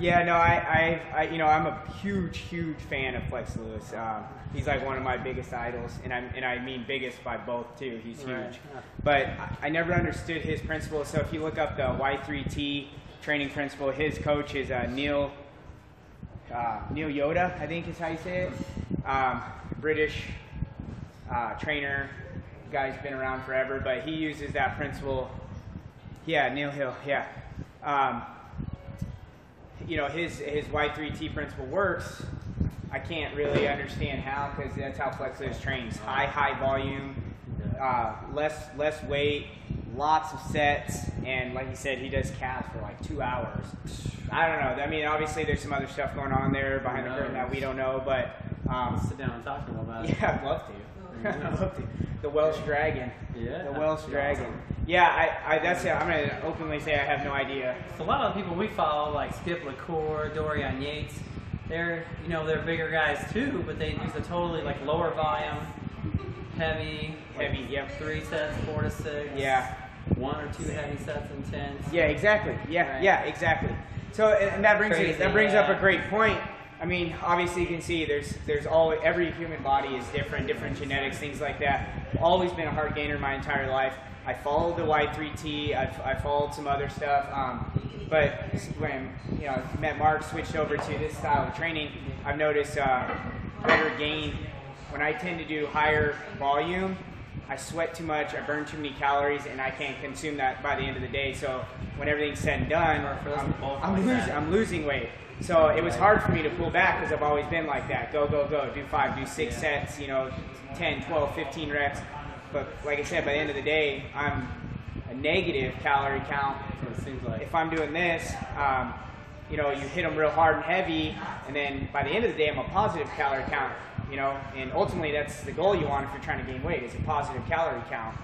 Yeah, no, I you know, I'm a huge fan of Flex Lewis. He's like one of my biggest idols, and I mean biggest by both too. He's huge, right. But I never understood his principles. So if you look up the Y3T training principle, his coach is Neil Yoda, I think is how you say it. British trainer, guy's been around forever, but he uses that principle. Yeah, Neil Hill. Yeah. You know, his Y3T principle works. I can't really understand how, because that's how Flex Lewis trains. High volume, less weight, lots of sets, and like you said, he does calves for like 2 hours. I don't know. I mean, obviously there's some other stuff going on there behind the curtain that we don't know, but sit down and talk to him about it. Yeah, I'd love to. I'd love to. The Welsh Dragon. Yeah. The Welsh Dragon. Yeah, that's it. I'm going to openly say I have no idea. So a lot of the people we follow, like Skip LaCour, Dorian Yates, they're bigger guys too, but they use a totally like lower volume, heavy, like, yep. 3 sets, 4 to 6. Yeah. 1 or 2 heavy sets and 10. Yeah, exactly. Yeah, right. Yeah, exactly. So and that brings up a great point. I mean, obviously you can see every human body is different genetics, things like that. I've always been a hard gainer my entire life. I followed the Y3T. I followed some other stuff, but when met Mark, switched over to this style of training. I've noticed better gain. When I tend to do higher volume, I sweat too much. I burn too many calories, and I can't consume that by the end of the day. So when everything's said and done, I'm losing weight. So it was hard for me to pull back because I've always been like that. Go, go, go. Do 5, do 6 sets. 10, 12, 15 reps. But like I said, by the end of the day, I'm a negative calorie count. That's what it seems like. If I'm doing this, you hit them real hard and heavy, and then by the end of the day, I'm a positive calorie count. And ultimately, that's the goal you want if you're trying to gain weight is a positive calorie count.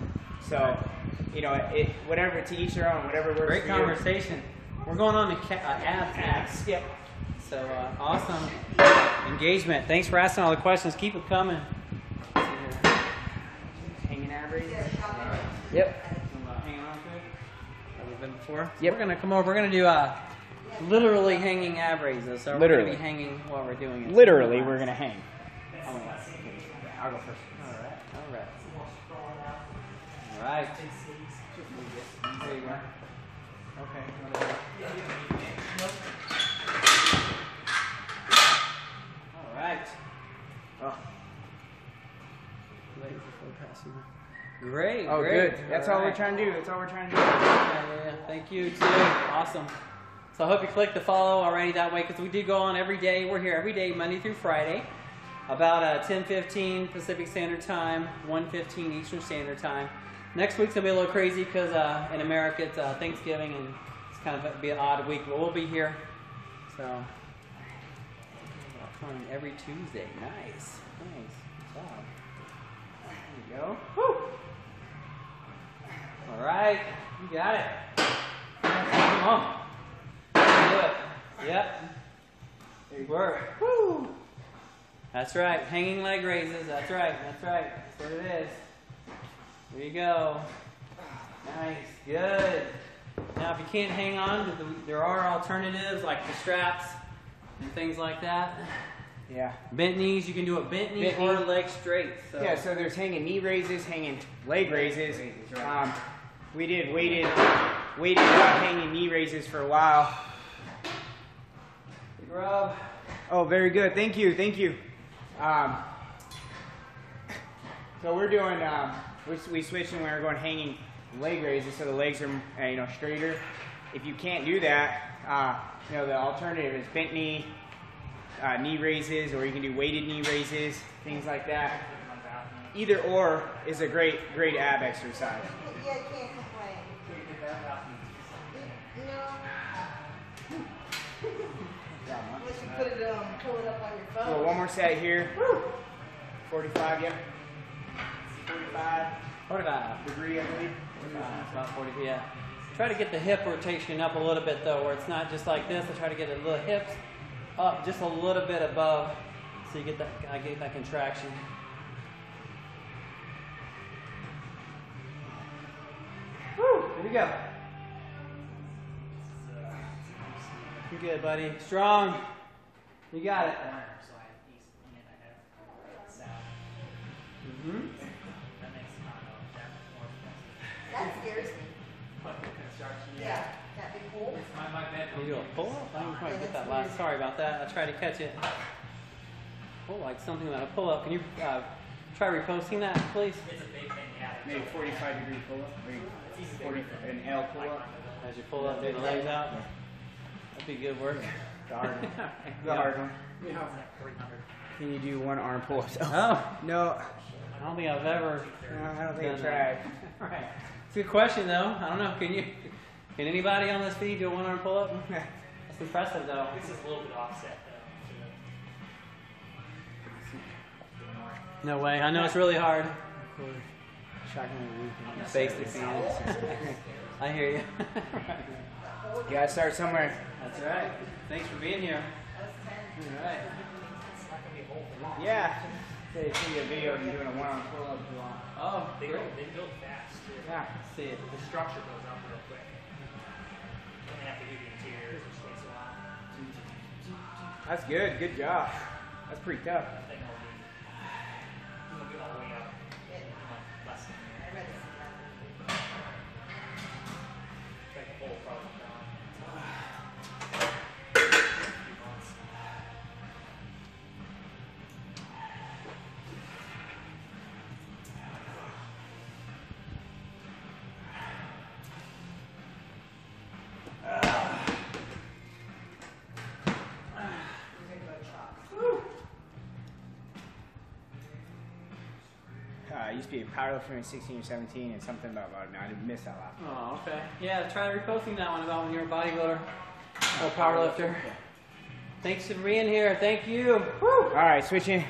So, whatever, to each their own, whatever works. Great conversation. We're going on to abs next. Yep. So awesome engagement. Thanks for asking all the questions. Keep it coming. Yep. Hanging on to it. Have we been before? Yep. We're gonna come over. We're gonna do literally hanging ab raises. So literally. We're gonna be hanging while we're doing it. Literally, we're gonna hang. Oh, I'll go first. All right. There you go. Okay. All right. Oh. Late before passing. Great. Oh, great. Good. That's all we're trying to do. Yeah. Thank you, too. Awesome. So I hope you clicked the follow already that way, because we do go on every day. We're here every day, Monday through Friday, about 10:15 Pacific Standard Time, 1:15 Eastern Standard Time. Next week's going to be a little crazy because in America it's Thanksgiving, and it's kind of be an odd week, but we'll be here. So coming every Tuesday. Nice. Thanks. Good job. There you go. Woo! All right, you got it. Come on. Do it. Yep. There you go. Woo! That's right. Hanging leg raises. That's right. That's what it is. There you go. Nice. Good. Now, if you can't hang on, there are alternatives like the straps and things like that. Yeah. Bent knees, you can do a bent knee or leg straight. So. Yeah, so there's hanging knee raises, hanging leg raises. Right. We did weighted hanging knee raises for a while. Big rub. Oh, very good. Thank you. So we're doing, we switched and we were going hanging leg raises, so the legs are straighter. If you can't do that, the alternative is bent knee. Knee raises, or you can do weighted knee raises, things like that. Either or is a great ab exercise. Yeah, I can't complain. Unless you pull it up on your phone. So one more set here. 45, yep. 45 degree, I believe. About 40, yeah. Try to get the hip rotation up a little bit though, where it's not just like this. I try to get a little hips up just a little bit above, so you get that contraction. Woo! Here we go. Looking good, buddy. Strong. You got it. Mm-hmm. That scares me. What, the construction? Yeah. That big hole? You do a pull-up? I didn't quite get that last. Sorry about that. I tried to catch it. Oh, like something about a pull-up. Can you try reposting that, please? It's a big thing, yeah. Maybe 45-degree pull-up. Maybe 40 inhale pull-up. As you pull up, take the legs out. Yeah. That'd be good work. The hard one. The hard one. Yeah. Can you do one arm pull-up? Oh. No. I don't think I've ever. I don't think I've tried. All right. It's a good question, though. I don't know. Can anybody on this feed do a one-arm pull-up? That's impressive, though. This is a little bit offset, though. No way. I know it's really hard. Shotgun the face to hand. I hear you. You gotta start somewhere. That's right. Thanks for being here. All right. Yeah. They see a video of you doing a one-arm pull-up. Oh, they build fast. Yeah, see it. The structure goes up real quick. And they have to do the interiors, which takes a while. That's good. Good job. That's pretty tough. Be powerlifting at 16 or 17 and something about bodybuilding. I didn't miss that last one. Oh, okay. Yeah, try reposting that one about when you're a bodybuilder or powerlifter. Yeah. Thanks for being here. Thank you. Woo. All right, switching.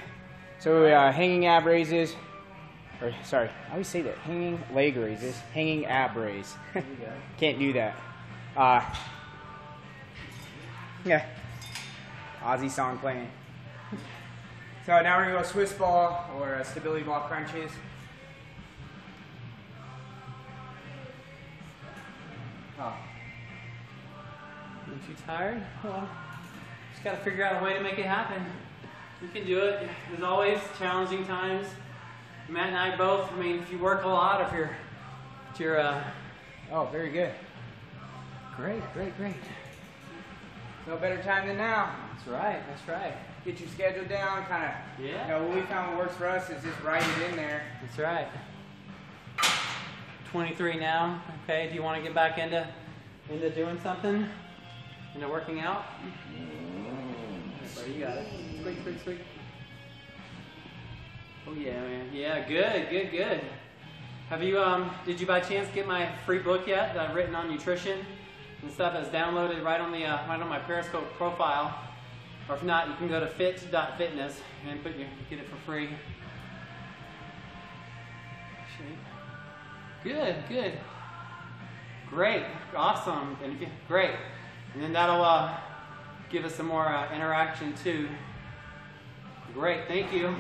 So hanging ab raises, or sorry, I always say that. Hanging leg raises, hanging ab raise. Can't do that. Yeah. Aussie song playing. So now we're gonna go Swiss ball or stability ball crunches. Oh. Aren't you tired? Well, just gotta figure out a way to make it happen. You can do it. As always, challenging times. Matt and I both. I mean, if you work a lot, if you're oh, very good. Great, great, great. No better time than now. That's right. That's right. Get your schedule down, kind of. Yeah. You know, what we found works for us is just write it in there. That's right. 23 now. Okay, do you want to get back into doing something? Into working out? You got it. Squeak, squeak, squeak. Oh yeah, man. Yeah, good, good, good. Have you did you by chance get my free book yet that I've written on nutrition and stuff that's downloaded right on the right on my Periscope profile? Or if not, you can go to fit.fitness and put your get it for free. Good, good, great, awesome, and again, great. And then that'll give us some more interaction too. Great, thank you.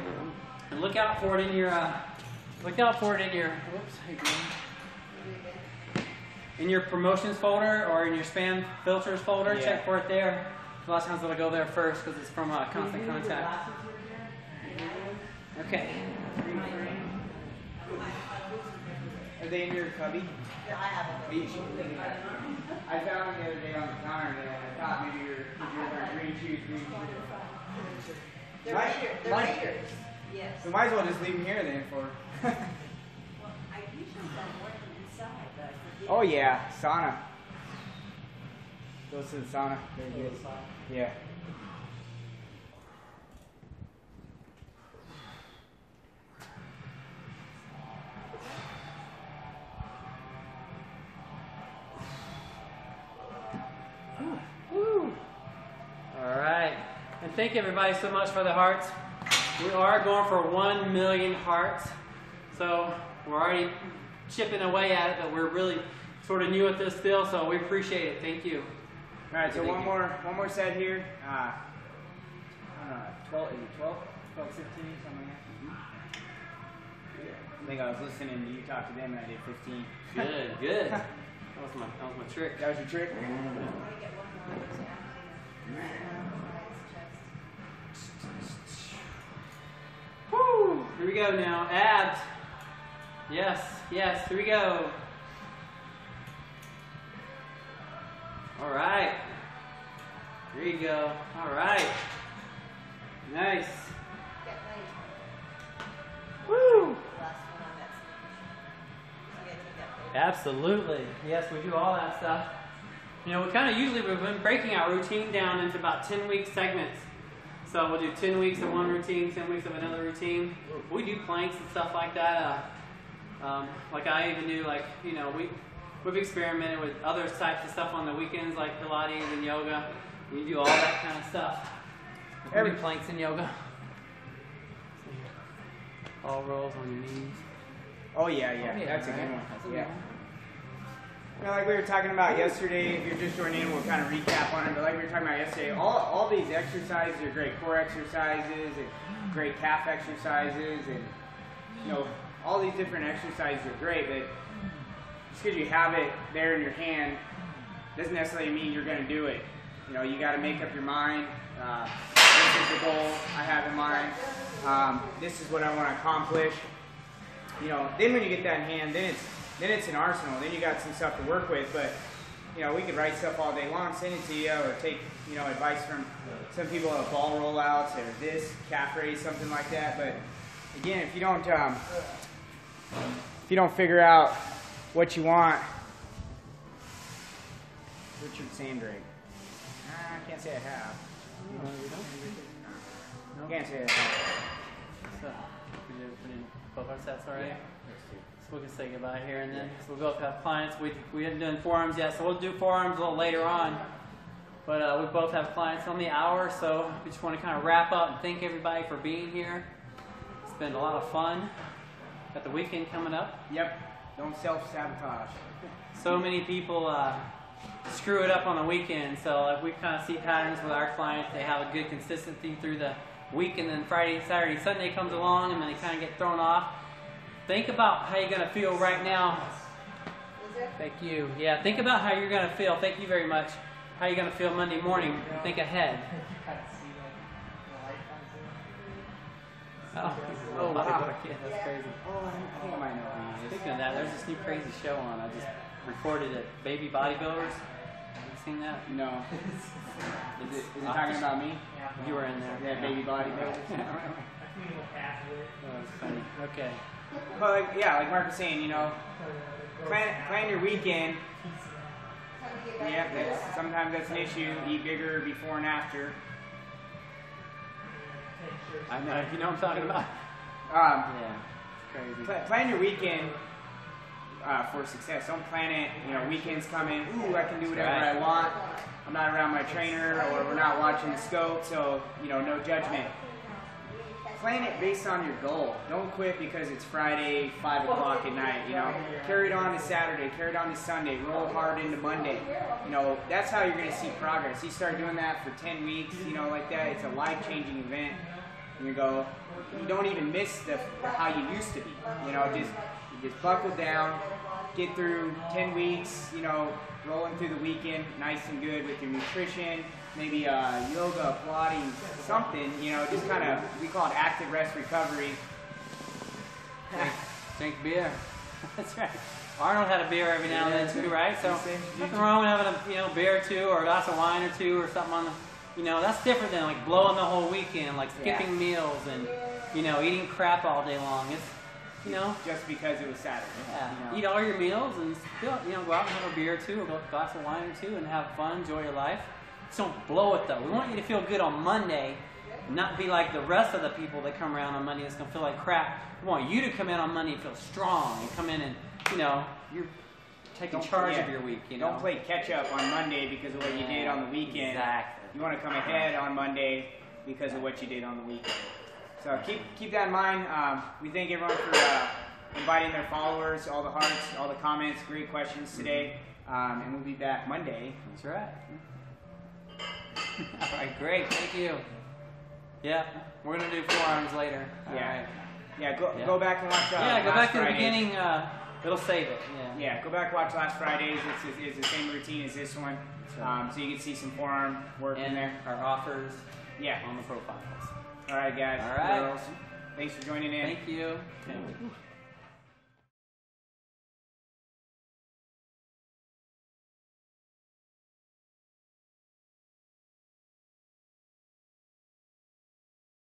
And look out for it in your, look out for it in your, whoops, in your promotions folder or in your spam filters folder. Yeah. Check for it there. A lot of times it'll go there first because it's from Constant Contact. Okay. Are they in your cubby? Yeah, I have them. I found them the other day on the counter, and I thought maybe you're wearing green shoes. They're Raiders. Yes. So might as well just leave them here then for. Well, I usually don't wear them inside, but I forget. Oh yeah, sauna. Goes to the sauna. Very good. Yeah. Thank everybody so much for the hearts. We are going for 1,000,000 hearts. So we're already chipping away at it, but we're really sort of new at this still, so we appreciate it. Thank you. All right, so one more set here. I don't know, 12, is it 12? 12, 15, something like that. Yeah. I think I was listening to you talk to them and I did 15. Good, good. That was my trick. That was your trick? Woo! Here we go now. Abs. Yes, yes, here we go. All right. There you go. All right. Nice. Woo! Absolutely. Yes, we do all that stuff. You know, we kind of usually, we've been breaking our routine down into about 10-week segments. So we'll do 10 weeks of one routine, 10 weeks of another routine. We do planks and stuff like that. Like I even do, like, you know, we've experimented with other types of stuff on the weekends, like Pilates and yoga. We do all that kind of stuff. Every planks in yoga. All rolls on your knees. Oh yeah, yeah, oh, yeah, that's right. A good one. That's yeah. You know, like we were talking about yesterday, if you're just joining in, we'll kind of recap on it, but like we were talking about yesterday, all these exercises are great core exercises and great calf exercises, and you know, all these different exercises are great, but just because you have it there in your hand doesn't necessarily mean you're going to do it. You know, you got to make up your mind. This is the goal I have in mind. This is what I want to accomplish. You know, then when you get that in hand, then it's an arsenal. Then you got some stuff to work with. But you know, we could write stuff all day long, send it to you, or take, you know, advice from some people on ball rollouts or this calf raise, something like that. But again, if you don't figure out what you want, Richard Sandrake. I can't say I have. No, you don't. Can't say I have. So, both our sets already? Yeah. So we can say goodbye here, and then so we'll go have clients. We haven't done forearms yet, so we'll do forearms a little later on. But we both have clients on the hour, so we just want to kind of wrap up and thank everybody for being here. It's been a lot of fun. Got the weekend coming up. Yep. Don't self-sabotage. So many people screw it up on the weekend, so like, we kind of see patterns with our clients. They have a good consistency through the week, and then Friday, Saturday, Sunday comes along, and then they kind of get thrown off. Think about how you're going to feel right now. Thank you. Yeah, think about how you're going to feel. Thank you very much. How you're going to feel Monday morning. Think ahead. Oh, wow. That's crazy. Oh, I know. Speaking of that, there's this new crazy show on. I just recorded it. Baby Bodybuilders. Seen that? No. Is it talking about me? Yeah. You were in there. Yeah, Baby Bodybuilders. Oh, that's funny. Okay. But like, yeah, like Mark was saying, you know, plan your weekend. Yeah, sometimes that's an issue. Eat bigger before and after. I know. You know what I'm talking about. Yeah. It's crazy. Plan your weekend. For success. Don't plan it, you know, weekends coming, ooh, I can do whatever I want. I'm not around my trainer, or we're not watching the scope, so, you know, no judgment. Plan it based on your goal. Don't quit because it's Friday, 5 o'clock at night, you know. Carry it on to Saturday, carry it on to Sunday, roll hard into Monday. You know, that's how you're going to see progress. You start doing that for 10 weeks, you know, like that. It's a life-changing event. And you go, you don't even miss the how you used to be, you know, just buckle down, get through 10 weeks, you know, rolling through the weekend, nice and good with your nutrition, maybe yoga, Pilates, something, you know, just kind of, we call it active rest recovery. Drink beer. That's right. Arnold had a beer every now and then too, right? So nothing wrong with having a, you know, beer or two, or a glass of wine or two, or something on the, you know, that's different than like blowing the whole weekend, like skipping meals and, you know, eating crap all day long. It's, you know, just because it was Saturday. Yeah. You know. Eat all your meals and still, you know, go out and have a beer or two, or a glass of wine or two, and have fun, enjoy your life. Just don't blow it though. We want you to feel good on Monday, not be like the rest of the people that come around on Monday that's gonna feel like crap. We want you to come in on Monday and feel strong and come in and, you know, you're taking charge of your week. You know, don't play catch up on Monday because of what you did on the weekend. Exactly. You want to come ahead on Monday because of what you did on the weekend. So keep that in mind. We thank everyone for inviting their followers, all the hearts, all the comments, great questions today. And we'll be back Monday. That's right. All right, great. Thank you. Yeah, we're going to do forearms later. All right. Yeah, go back and watch. Go back to the beginning. It'll save it, yeah. Yeah, go back, watch last Friday's. It's the same routine as this one. So you can see some forearm work in there. Our offers on the profiles. All right, guys. All right. Girls, thanks for joining in. Thank you.